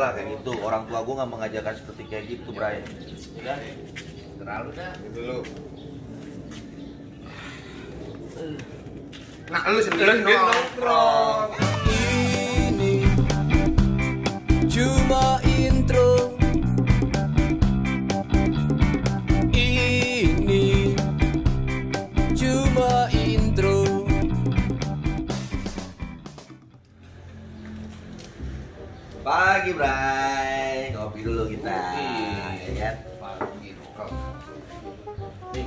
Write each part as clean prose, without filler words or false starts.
lah kayak gitu. Orang tua gue nggak mengajarkan seperti kayak gitu, Brian. Udah, terlalu dah. Gitu lu. Nah, lu sendiri nongkrong. Ini cuma intro. Ini cuma intro. Pagi, Bray. Kopi dulu kita. Ya, pagi nongkrong. Nih.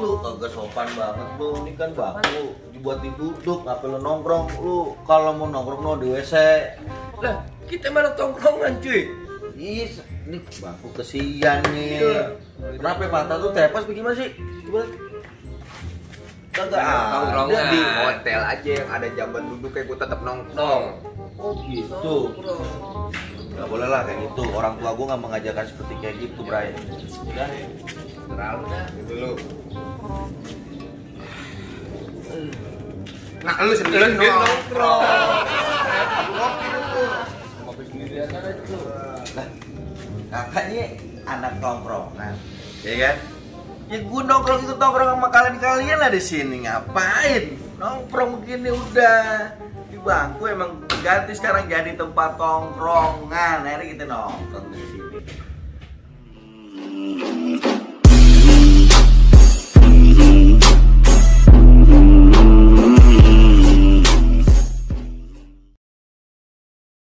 Lu kagak sopan banget lu, ini kan baku dibuat duduk, apa lu nongkrong? Lu kalau mau nongkrong no di WC. Lah, kita mana tongkrongan cuy? Ih, ini baku kesian nih. Kenapa mata tuh tepas bagaimana sih? Coba kagak tongkrongan di hotel aja yang ada jamban duduk kayak gua tetap nongkrong. Oh gitu. Enggak boleh lah kayak gitu. Orang tua gua nggak mengajarkan seperti kayak gitu, Bray. Udah, terlalu dah. Gitu lu. Nah, lu sendiri nongkrong. Kopi dulu. Kopi sendiri aja itu. Lah, kakaknya anak nongkrongan. Ya kan? Ya gua nongkrong itu nongkrong sama kalian lah di sini. Ngapain? Nongkrong begini udah. Di bangku emang ganti sekarang jadi tempat nongkrongan. Akhirnya kita nongkrong di sini.